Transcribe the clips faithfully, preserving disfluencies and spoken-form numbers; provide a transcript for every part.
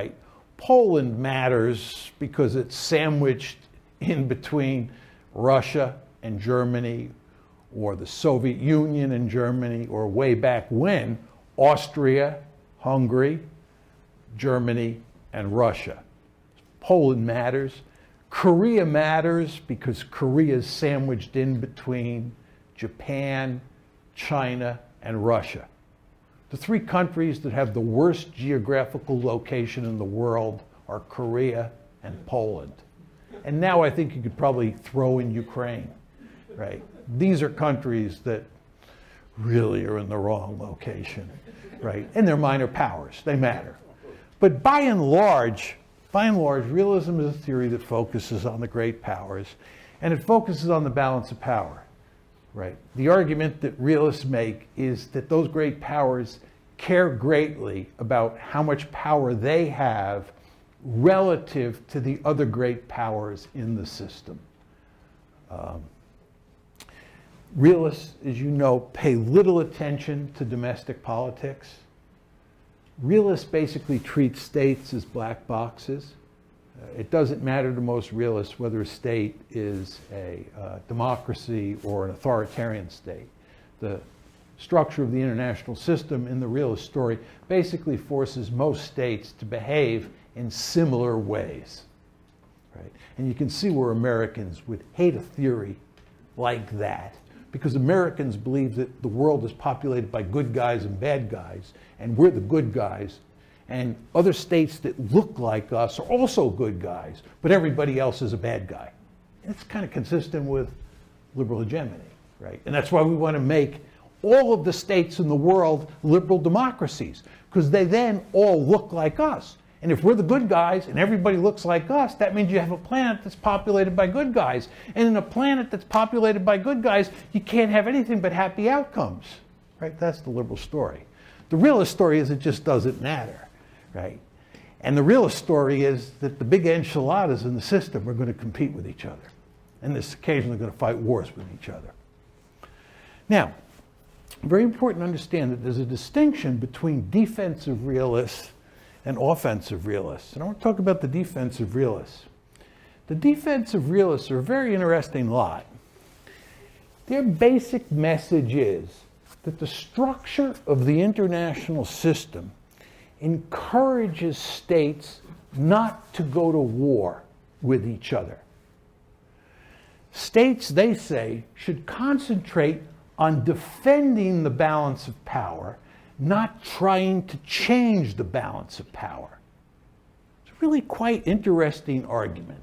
right? Poland matters because it's sandwiched in between Russia and Germany, or the Soviet Union and Germany, or way back when, Austria, Hungary, Germany, and Russia. Poland matters. Korea matters because Korea is sandwiched in between Japan, China, and Russia. The three countries that have the worst geographical location in the world are Korea and Poland. And now I think you could probably throw in Ukraine, right? These are countries that really are in the wrong location, right? And they're minor powers, they matter. But by and large, by and large, realism is a theory that focuses on the great powers, and it focuses on the balance of power, right? The argument that realists make is that those great powers care greatly about how much power they have relative to the other great powers in the system. Um, Realists, as you know, pay little attention to domestic politics. Realists basically treat states as black boxes. Uh, it doesn't matter to most realists whether a state is a uh, democracy or an authoritarian state. The structure of the international system in the realist story basically forces most states to behave in similar ways, right? And you can see where Americans would hate a theory like that, because Americans believe that the world is populated by good guys and bad guys, and we're the good guys, and other states that look like us are also good guys, but everybody else is a bad guy. And it's kind of consistent with liberal hegemony, right? And that's why we want to make all of the states in the world liberal democracies, because they then all look like us. And if we're the good guys and everybody looks like us, that means you have a planet that's populated by good guys. And in a planet that's populated by good guys, you can't have anything but happy outcomes, right? That's the liberal story. The realist story is it just doesn't matter, right? And the realist story is that the big enchiladas in the system are going to compete with each other. And they're occasionally going to fight wars with each other. Now, very important to understand that there's a distinction between defensive realists and offensive realists. And I want to talk about the defensive realists. The defensive realists are a very interesting lot. Their basic message is that the structure of the international system encourages states not to go to war with each other. States, they say, should concentrate on defending the balance of power, not trying to change the balance of power. It's a really quite interesting argument.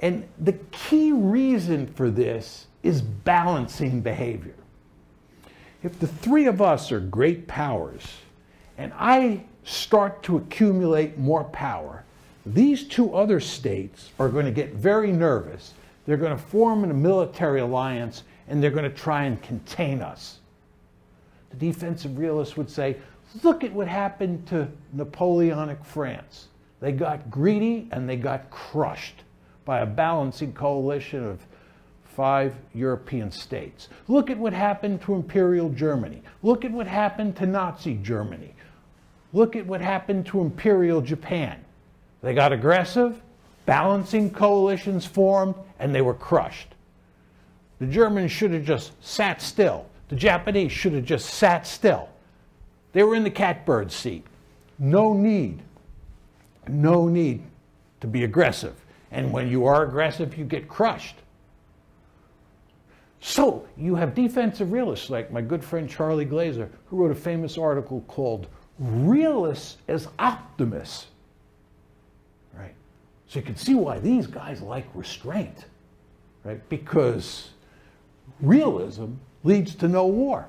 And the key reason for this is balancing behavior. If the three of us are great powers, and I start to accumulate more power, these two other states are going to get very nervous. They're going to form a military alliance, and they're going to try and contain us. The defensive realists would say, look at what happened to Napoleonic France. They got greedy and they got crushed by a balancing coalition of five European states. Look at what happened to Imperial Germany. Look at what happened to Nazi Germany. Look at what happened to Imperial Japan. They got aggressive, balancing coalitions formed, and they were crushed. The Germans should have just sat still. The Japanese should have just sat still. They were in the catbird seat. No need, no need to be aggressive. And when you are aggressive, you get crushed. So you have defensive realists like my good friend Charlie Glaser, who wrote a famous article called Realists as Optimists. Right? So you can see why these guys like restraint, right? Because realism leads to no war.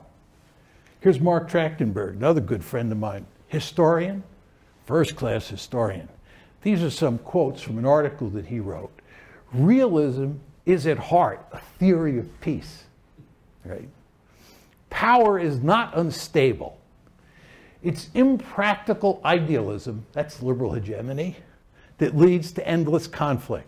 Here's Mark Trachtenberg, another good friend of mine, historian, first-class historian. These are some quotes from an article that he wrote. Realism is at heart a theory of peace, right? Power is not unstable. It's impractical idealism, that's liberal hegemony, that leads to endless conflict.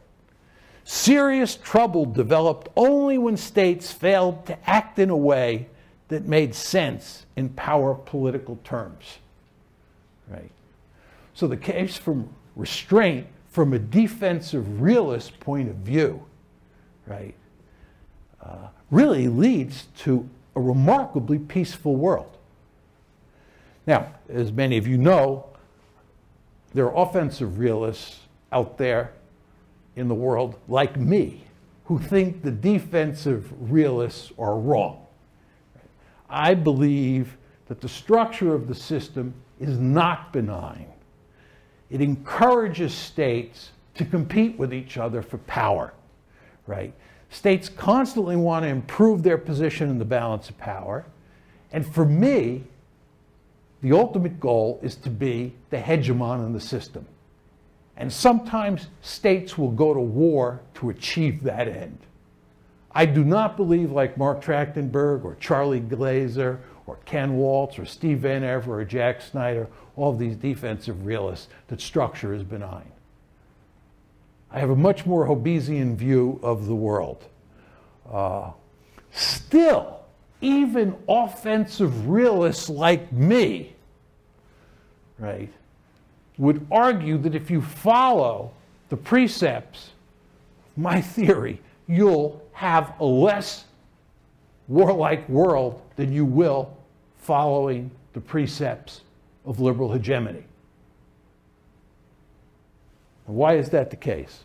Serious trouble developed only when states failed to act in a way that made sense in power political terms, right? So the case from restraint from a defensive realist point of view, right, uh, really leads to a remarkably peaceful world. Now, as many of you know, there are offensive realists out there in the world like me who think the defensive realists are wrong. I believe that the structure of the system is not benign. It encourages states to compete with each other for power, right? States constantly want to improve their position in the balance of power. And for me, the ultimate goal is to be the hegemon in the system. And sometimes states will go to war to achieve that end. I do not believe, like Mark Trachtenberg or Charlie Glaser or Ken Waltz or Steve Van Ever or Jack Snyder, all of these defensive realists, that structure is benign. I have a much more Hobbesian view of the world. Uh, still, even offensive realists like me, right, would argue that if you follow the precepts of my theory, you'll have a less warlike world than you will following the precepts of liberal hegemony. Why is that the case?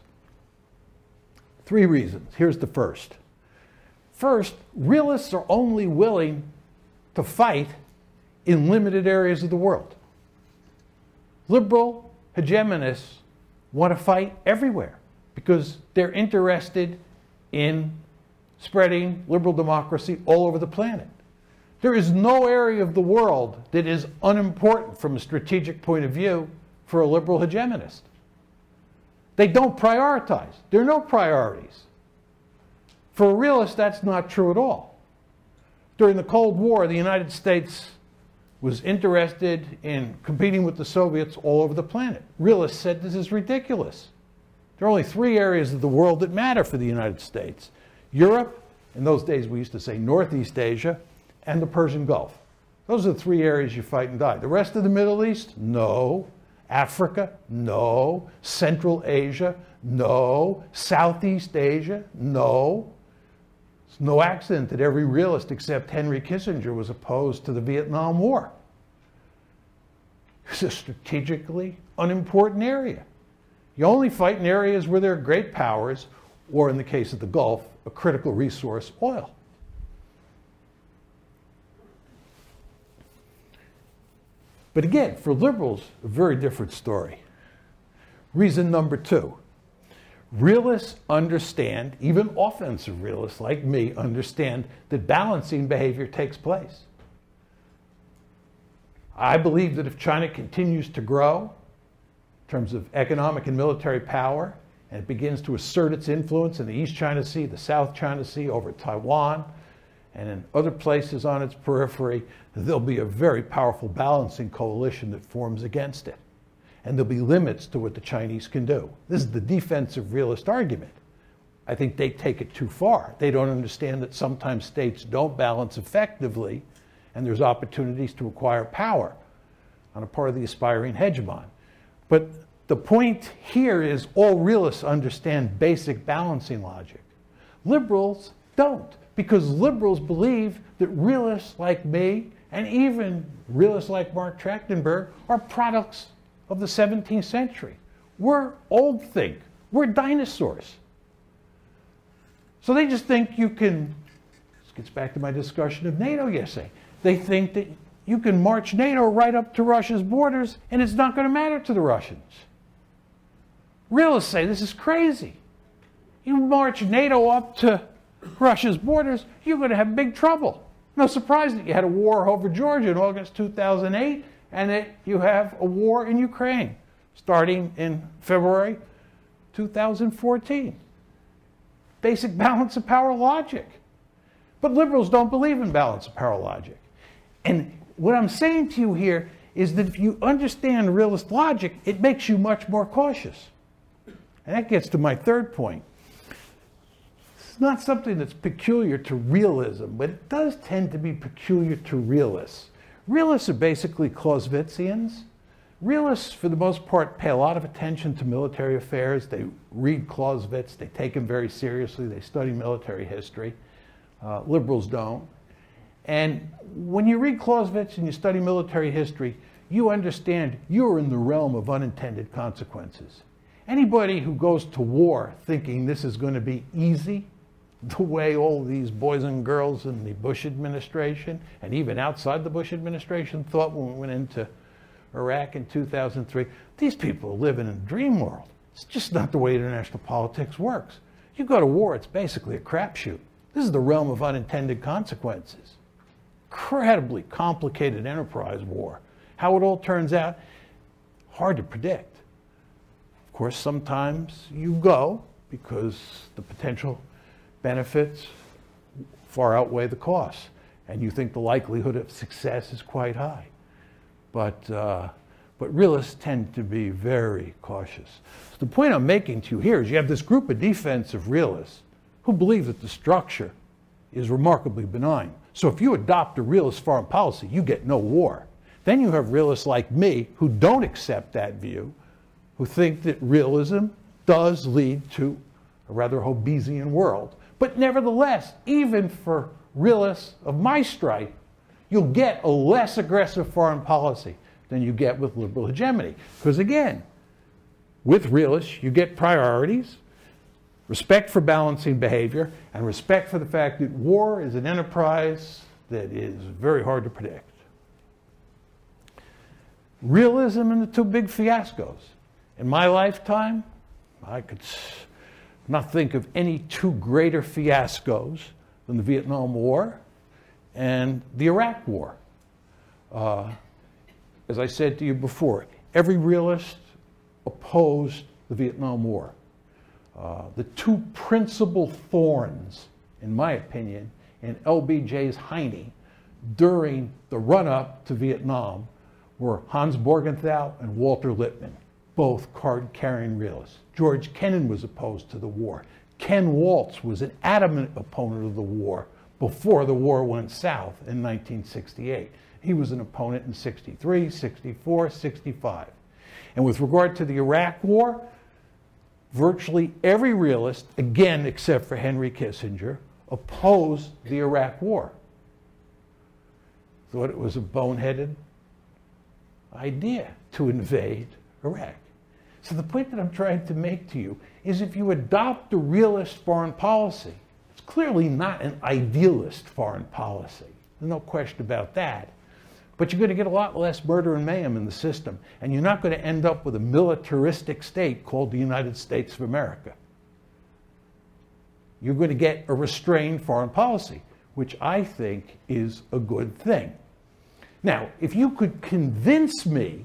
Three reasons. Here's the first. First, realists are only willing to fight in limited areas of the world. Liberal hegemonists want to fight everywhere because they're interested in spreading liberal democracy all over the planet. There is no area of the world that is unimportant from a strategic point of view for a liberal hegemonist. They don't prioritize. There are no priorities. For a realist, that's not true at all. During the Cold War, the United States was interested in competing with the Soviets all over the planet. Realists said this is ridiculous. There are only three areas of the world that matter for the United States: Europe, in those days we used to say Northeast Asia, and the Persian Gulf. Those are the three areas you fight and die. The rest of the Middle East? No. Africa? No. Central Asia? No. Southeast Asia? No. It's no accident that every realist except Henry Kissinger was opposed to the Vietnam War. It's a strategically unimportant area. You only fight in areas where there are great powers, or in the case of the Gulf, a critical resource, oil. But again, for liberals, a very different story. Reason number two, realists understand, even offensive realists like me understand, that balancing behavior takes place. I believe that if China continues to grow in terms of economic and military power, and it begins to assert its influence in the East China Sea, the South China Sea, over Taiwan, and in other places on its periphery, there'll be a very powerful balancing coalition that forms against it. And there'll be limits to what the Chinese can do. This is the defensive realist argument. I think they take it too far. They don't understand that sometimes states don't balance effectively, and there's opportunities to acquire power on a part of the aspiring hegemon. But the point here is all realists understand basic balancing logic. Liberals don't. Because liberals believe that realists like me, and even realists like Mark Trachtenberg, are products of the seventeenth century. We're old think. We're dinosaurs. So they just think you can, this gets back to my discussion of NATO yesterday, they think that you can march NATO right up to Russia's borders and it's not going to matter to the Russians. Realists say this is crazy. You march NATO up to Russia's borders, you're going to have big trouble. No surprise that you had a war over Georgia in August two thousand eight, and that you have a war in Ukraine starting in February two thousand fourteen. Basic balance of power logic. But liberals don't believe in balance of power logic. And what I'm saying to you here is that if you understand realist logic, it makes you much more cautious. And that gets to my third point. It's not something that's peculiar to realism, but it does tend to be peculiar to realists. Realists are basically Clausewitzians. Realists, for the most part, pay a lot of attention to military affairs. They read Clausewitz. They take him very seriously. They study military history. Uh, liberals don't. And when you read Clausewitz and you study military history, you understand you're in the realm of unintended consequences. Anybody who goes to war thinking this is going to be easy, the way all these boys and girls in the Bush administration and even outside the Bush administration thought when we went into Iraq in two thousand three, these people live in a dream world. It's just not the way international politics works. You go to war, it's basically a crapshoot. This is the realm of unintended consequences. Incredibly complicated enterprise war. How it all turns out, hard to predict. Of course, sometimes you go because the potential benefits far outweigh the costs, and you think the likelihood of success is quite high. But, uh, but realists tend to be very cautious. So the point I'm making to you here is you have this group of defensive realists who believe that the structure is remarkably benign. So if you adopt a realist foreign policy, you get no war. Then you have realists like me who don't accept that view, who think that realism does lead to a rather Hobbesian world. But nevertheless, even for realists of my stripe, you'll get a less aggressive foreign policy than you get with liberal hegemony. Because again, with realists, you get priorities, respect for balancing behavior, and respect for the fact that war is an enterprise that is very hard to predict. Realism and the two big fiascos. In my lifetime, I could not think of any two greater fiascos than the Vietnam War and the Iraq War. Uh, as I said to you before, every realist opposed the Vietnam War. Uh, the two principal thorns, in my opinion, in L B J's hiney during the run-up to Vietnam were Hans Borgenthau and Walter Lippmann, both card-carrying realists. George Kennan was opposed to the war. Ken Waltz was an adamant opponent of the war before the war went south in nineteen sixty-eight. He was an opponent in sixty-three, sixty-four, sixty-five. And with regard to the Iraq War, virtually every realist, again except for Henry Kissinger, opposed the Iraq War. Thought it was a boneheaded idea to invade Iraq. So the point that I'm trying to make to you is if you adopt a realist foreign policy, clearly not an idealist foreign policy. There's no question about that. But you're going to get a lot less murder and mayhem in the system, and you're not going to end up with a militaristic state called the United States of America. You're going to get a restrained foreign policy, which I think is a good thing. Now, if you could convince me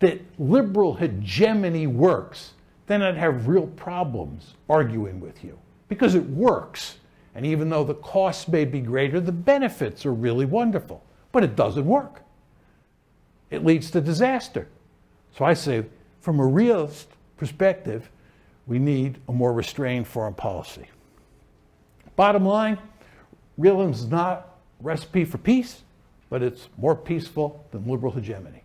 that liberal hegemony works, then I'd have real problems arguing with you, because it works. And even though the costs may be greater, the benefits are really wonderful. But it doesn't work. It leads to disaster. So I say, from a realist perspective, we need a more restrained foreign policy. Bottom line, realism is not a recipe for peace, but it's more peaceful than liberal hegemony.